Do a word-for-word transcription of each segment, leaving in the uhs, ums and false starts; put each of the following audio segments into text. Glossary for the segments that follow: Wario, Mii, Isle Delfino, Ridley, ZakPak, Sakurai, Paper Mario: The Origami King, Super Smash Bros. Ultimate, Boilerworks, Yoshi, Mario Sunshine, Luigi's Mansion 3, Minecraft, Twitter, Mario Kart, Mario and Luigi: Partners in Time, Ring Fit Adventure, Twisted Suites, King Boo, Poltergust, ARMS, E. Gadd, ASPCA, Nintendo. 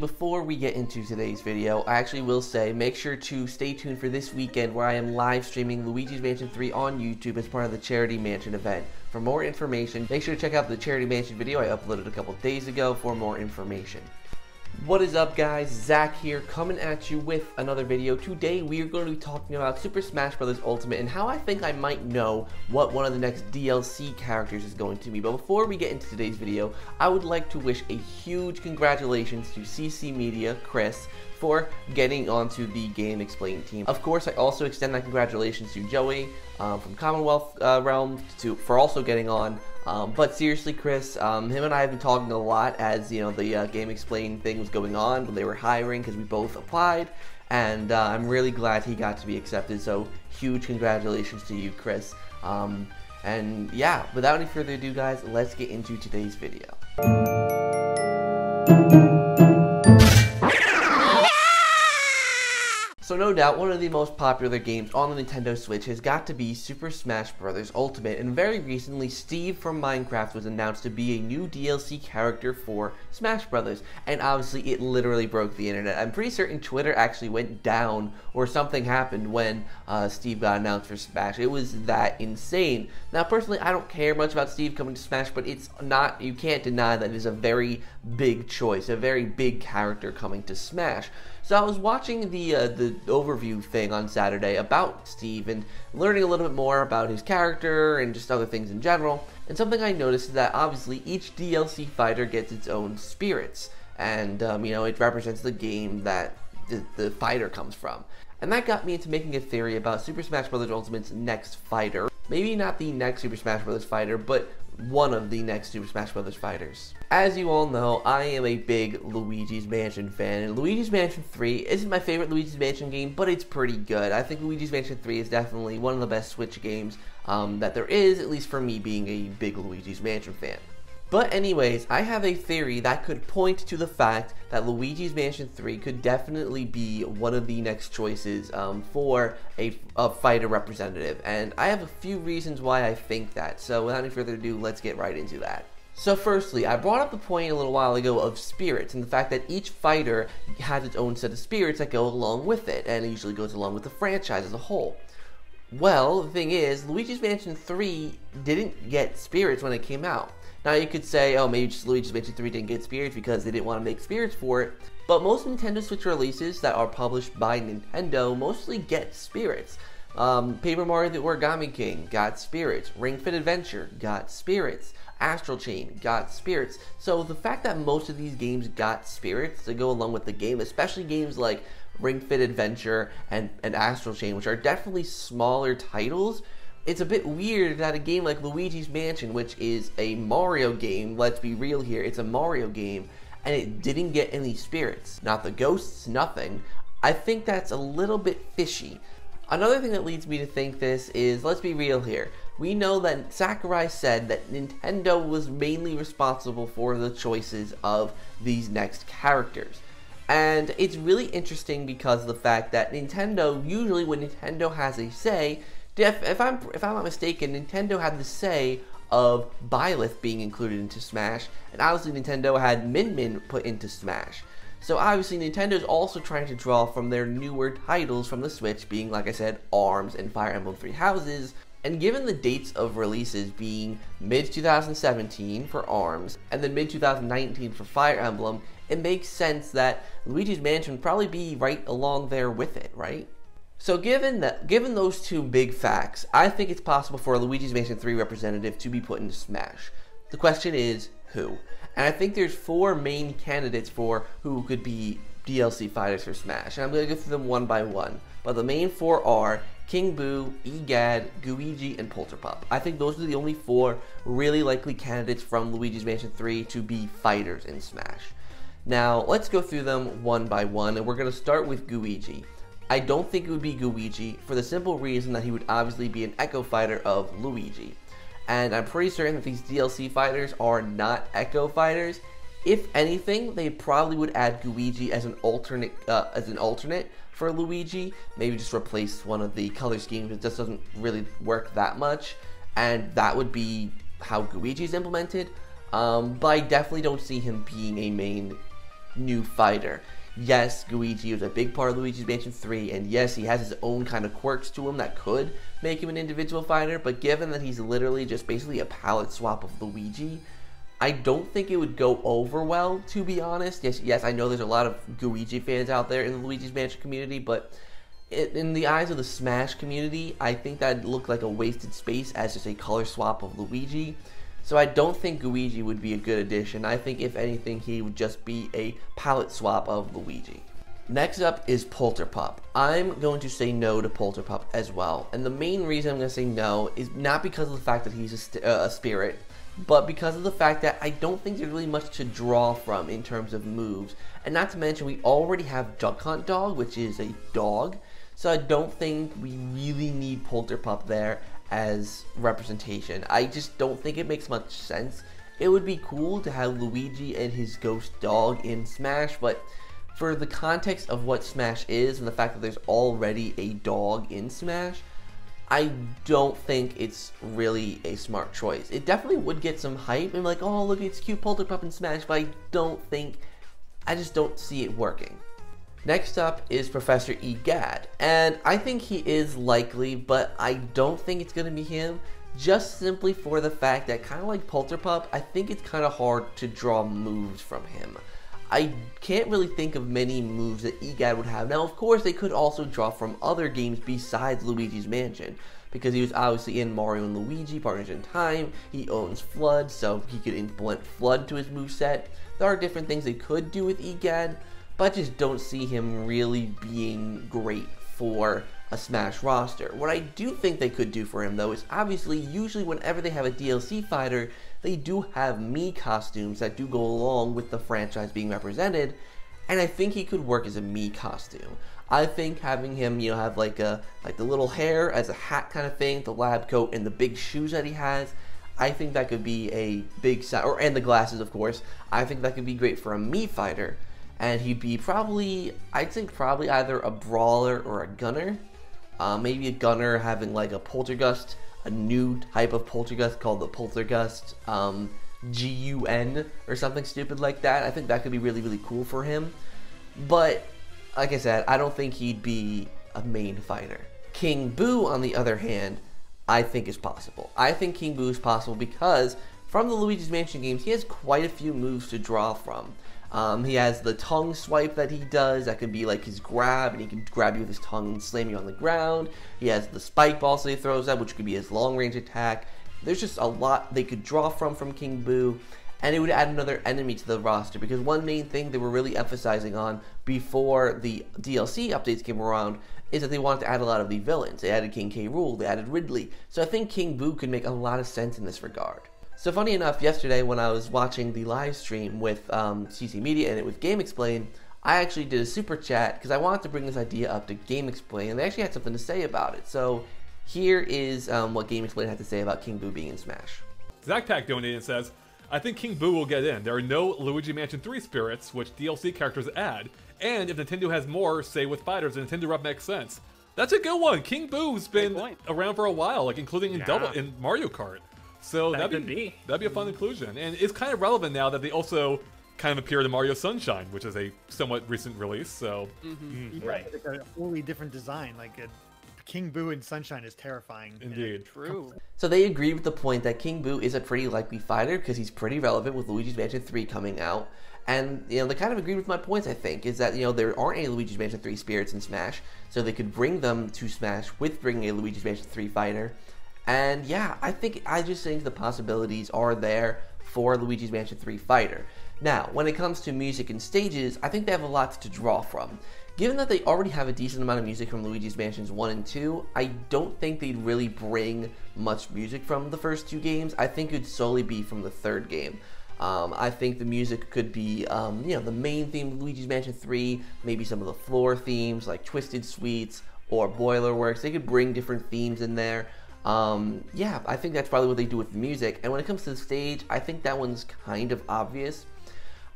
Before we get into today's video, I actually will say make sure to stay tuned for this weekend where I am live streaming Luigi's Mansion three on YouTube as part of the Charity Mansion event. For more information, make sure to check out the Charity Mansion video I uploaded a couple days ago for more information. What is up, guys? Zach here, coming at you with another video. Today we are going to be talking about Super Smash Bros. Ultimate and how I think I might know what one of the next D L C characters is going to be. But before we get into today's video, I would like to wish a huge congratulations to C C Media, Chris, for getting onto the GameXplain team. Of course, I also extend my congratulations to Joey um, from Commonwealth uh, Realm to, for also getting on. Um, but seriously, Chris, um, him and I have been talking a lot as, you know, the uh, GameXplain thing was going on when they were hiring, because we both applied, and uh, I'm really glad he got to be accepted, so huge congratulations to you, Chris. Um, and yeah, without any further ado, guys, let's get into today's video. So no doubt, one of the most popular games on the Nintendo Switch has got to be Super Smash Bros. Ultimate, and very recently, Steve from Minecraft was announced to be a new D L C character for Smash Bros., and obviously it literally broke the internet. I'm pretty certain Twitter actually went down, or something happened when uh, Steve got announced for Smash. It was that insane. Now personally, I don't care much about Steve coming to Smash, but it's not, you can't deny that it is a very big choice, a very big character coming to Smash. So I was watching the uh, the overview thing on Saturday about Steve and learning a little bit more about his character and just other things in general. And something I noticed is that obviously each D L C fighter gets its own spirits, and um, you know, it represents the game that the, the fighter comes from. And that got me into making a theory about Super Smash Bros. Ultimate's next fighter. Maybe not the next Super Smash Bros. Fighter, but one of the next Super Smash Bros. Fighters. As you all know, I am a big Luigi's Mansion fan, and Luigi's Mansion three isn't my favorite Luigi's Mansion game, but it's pretty good. I think Luigi's Mansion three is definitely one of the best Switch games um, that there is, at least for me being a big Luigi's Mansion fan. But anyways, I have a theory that could point to the fact that Luigi's Mansion three could definitely be one of the next choices um, for a, a fighter representative, and I have a few reasons why I think that, so without any further ado, let's get right into that. So firstly, I brought up the point a little while ago of spirits and the fact that each fighter has its own set of spirits that go along with it, and it usually goes along with the franchise as a whole. Well, the thing is, Luigi's Mansion three didn't get spirits when it came out. Now you could say, oh, maybe just Luigi's Mansion three didn't get spirits because they didn't want to make spirits for it, but most Nintendo Switch releases that are published by Nintendo mostly get spirits. Um, Paper Mario: The Origami King got spirits, Ring Fit Adventure got spirits, Astral Chain got spirits, so the fact that most of these games got spirits to go along with the game, especially games like Ring Fit Adventure and, and Astral Chain, which are definitely smaller titles, it's a bit weird that a game like Luigi's Mansion, which is a Mario game, let's be real here, it's a Mario game, and it didn't get any spirits. Not the ghosts, nothing. I think that's a little bit fishy. Another thing that leads me to think this is, let's be real here, we know that Sakurai said that Nintendo was mainly responsible for the choices of these next characters. And it's really interesting because of the fact that Nintendo, usually when Nintendo has a say, If, if I'm if I'm not mistaken, Nintendo had the say of Byleth being included into Smash, and obviously Nintendo had Min Min put into Smash. So obviously Nintendo's also trying to draw from their newer titles from the Switch, being, like I said, ARMS and Fire Emblem Three Houses. And given the dates of releases being mid two thousand seventeen for ARMS and then mid two thousand nineteen for Fire Emblem, it makes sense that Luigi's Mansion would probably be right along there with it, right? So given that, given those two big facts, I think it's possible for a Luigi's Mansion three representative to be put into Smash. The question is, who? And I think there's four main candidates for who could be D L C fighters for Smash, and I'm going to go through them one by one. But the main four are King Boo, E. Gadd, Gooigi, and Polterpup. I think those are the only four really likely candidates from Luigi's Mansion three to be fighters in Smash. Now, let's go through them one by one, and we're going to start with Gooigi. I don't think it would be Gooigi for the simple reason that he would obviously be an echo fighter of Luigi. And I'm pretty certain that these D L C fighters are not echo fighters. If anything, they probably would add Gooigi as an alternate uh, as an alternate for Luigi. Maybe just replace one of the color schemes that just doesn't really work that much. And that would be how Gooigi is implemented. Um, but I definitely don't see him being a main new fighter. Yes, Gooigi was a big part of Luigi's Mansion three, and yes, he has his own kind of quirks to him that could make him an individual fighter, but given that he's literally just basically a palette swap of Luigi, I don't think it would go over well, to be honest. Yes, yes, I know there's a lot of Gooigi fans out there in the Luigi's Mansion community, but it, in the eyes of the Smash community, I think that'd look like a wasted space as just a color swap of Luigi. So I don't think Gooigi would be a good addition. I think if anything, he would just be a palette swap of Luigi. Next up is Polterpup. I'm going to say no to Polterpup as well. And the main reason I'm going to say no is not because of the fact that he's a, st uh, a spirit, but because of the fact that I don't think there's really much to draw from in terms of moves. And not to mention, we already have Duck Hunt Dog, which is a dog. So I don't think we really need Polterpup there as representation. I just don't think it makes much sense. It would be cool to have Luigi and his ghost dog in Smash, but for the context of what Smash is and the fact that there's already a dog in Smash, I don't think it's really a smart choice. It definitely would get some hype and like, oh look, it's cute Polterpup in Smash, but I don't think, I just don't see it working. Next up is Professor E. Gadd, and I think he is likely, but I don't think it's going to be him, just simply for the fact that, kind of like Polterpup, I think it's kind of hard to draw moves from him. I can't really think of many moves that E. Gadd would have. Now, of course, they could also draw from other games besides Luigi's Mansion, because he was obviously in Mario and Luigi: Partners in Time. He owns Flood, so he could implement Flood to his moveset. There are different things they could do with E. Gadd, but I just don't see him really being great for a Smash roster. What I do think they could do for him though is obviously usually whenever they have a D L C fighter, they do have Mii costumes that do go along with the franchise being represented, and I think he could work as a Mii costume. I think having him, you know, have like a like the little hair as a hat kind of thing, the lab coat and the big shoes that he has, I think that could be a big sa- or and the glasses of course. I think that could be great for a Mii fighter. And he'd be probably, I'd think probably either a brawler or a gunner. Uh, maybe a gunner having like a poltergust, a new type of poltergust called the poltergust, um, G U N or something stupid like that. I think that could be really, really cool for him. But, like I said, I don't think he'd be a main fighter. King Boo, on the other hand, I think is possible. I think King Boo is possible because from the Luigi's Mansion games, he has quite a few moves to draw from. Um, he has the tongue swipe that he does, that could be like his grab, and he can grab you with his tongue and slam you on the ground. He has the spike balls that he throws out, which could be his long range attack. There's just a lot they could draw from from King Boo, and it would add another enemy to the roster, because one main thing they were really emphasizing on before the D L C updates came around is that they wanted to add a lot of the villains. They added King K. Rool, they added Ridley, so I think King Boo could make a lot of sense in this regard. So funny enough, yesterday when I was watching the live stream with um, C C Media and it with GameXplain, I actually did a super chat because I wanted to bring this idea up to GameXplain, and they actually had something to say about it. So here is um, what GameXplain had to say about King Boo being in Smash. ZakPak donated and says, I think King Boo will get in. There are no Luigi Mansion three spirits, which D L C characters add, and if Nintendo has more, say with fighters, then Nintendo Rep makes sense. That's a good one. King Boo's been around for a while, like including in, yeah. double, in Mario Kart. So that that'd be, be that'd be a fun inclusion, and it's kind of relevant now that they also kind of appeared in Mario Sunshine, which is a somewhat recent release. So mm-hmm. mm. right, it's like a totally different design. Like a King Boo in Sunshine is terrifying. Indeed, true. So they agree with the point that King Boo is a pretty likely fighter because he's pretty relevant with Luigi's Mansion three coming out, and you know they kind of agree with my points. I think is that you know there aren't any Luigi's Mansion three spirits in Smash, so they could bring them to Smash with bringing a Luigi's Mansion three fighter. And yeah, I think I just think the possibilities are there for Luigi's Mansion three Fighter. Now, when it comes to music and stages, I think they have a lot to draw from. Given that they already have a decent amount of music from Luigi's Mansions one and two, I don't think they'd really bring much music from the first two games. I think it would solely be from the third game. Um, I think the music could be, um, you know, the main theme of Luigi's Mansion three, maybe some of the floor themes like Twisted Suites or Boilerworks. They could bring different themes in there. Um, yeah, I think that's probably what they do with the music. And when it comes to the stage, I think that one's kind of obvious.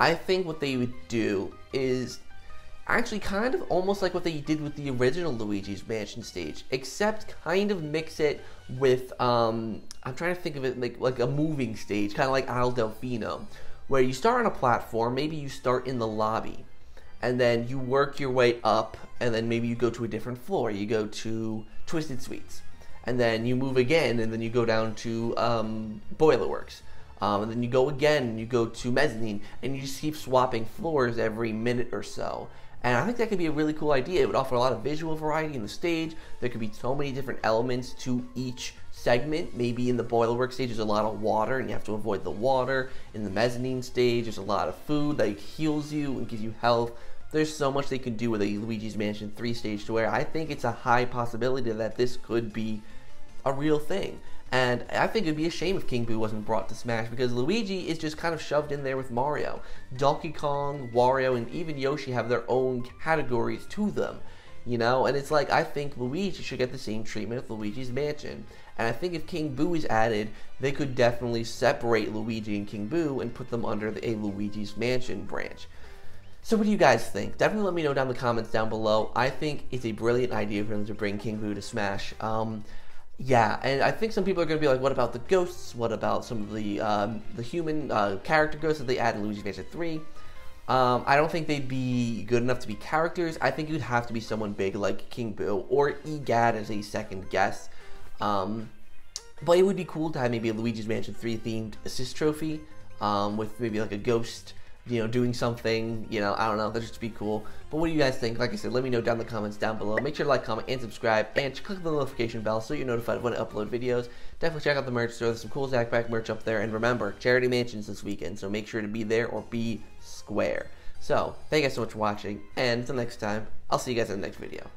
I think what they would do is actually kind of almost like what they did with the original Luigi's Mansion stage, except kind of mix it with, um, I'm trying to think of it like, like a moving stage, kind of like Isle Delfino, where you start on a platform, maybe you start in the lobby, and then you work your way up, and then maybe you go to a different floor. You go to Twisted Suites, and then you move again, and then you go down to um, Boilerworks, um, and then you go again, and you go to Mezzanine, and you just keep swapping floors every minute or so. And I think that could be a really cool idea. It would offer a lot of visual variety in the stage. There could be so many different elements to each segment. Maybe in the Boilerworks stage, there's a lot of water and you have to avoid the water. In the Mezzanine stage, there's a lot of food that heals you and gives you health. There's so much they can do with a Luigi's Mansion three stage, to where I think it's a high possibility that this could be a real thing. And I think it'd be a shame if King Boo wasn't brought to Smash, because Luigi is just kind of shoved in there with Mario. Donkey Kong, Wario, and even Yoshi have their own categories to them, you know? And it's like, I think Luigi should get the same treatment of Luigi's Mansion. And I think if King Boo is added, they could definitely separate Luigi and King Boo and put them under the, a Luigi's Mansion branch. So what do you guys think? Definitely let me know down in the comments down below. I think it's a brilliant idea for them to bring King Boo to Smash. Um, yeah, and I think some people are going to be like, what about the ghosts? What about some of the um, the human uh, character ghosts that they add in Luigi's Mansion three? Um, I don't think they'd be good enough to be characters. I think you'd have to be someone big like King Boo or E. Gadd as a second guest. Um, but it would be cool to have maybe a Luigi's Mansion three themed assist trophy um, with maybe like a ghost, you know, doing something, you know, I don't know, that'd just be cool. But what do you guys think? Like I said, let me know down in the comments down below. Make sure to like, comment, and subscribe, and click the notification bell so you're notified when I upload videos. Definitely check out the merch store. There's some cool ZakPak merch up there. And remember, Charity Mansion's this weekend, so make sure to be there or be square. So, thank you guys so much for watching, and until next time, I'll see you guys in the next video.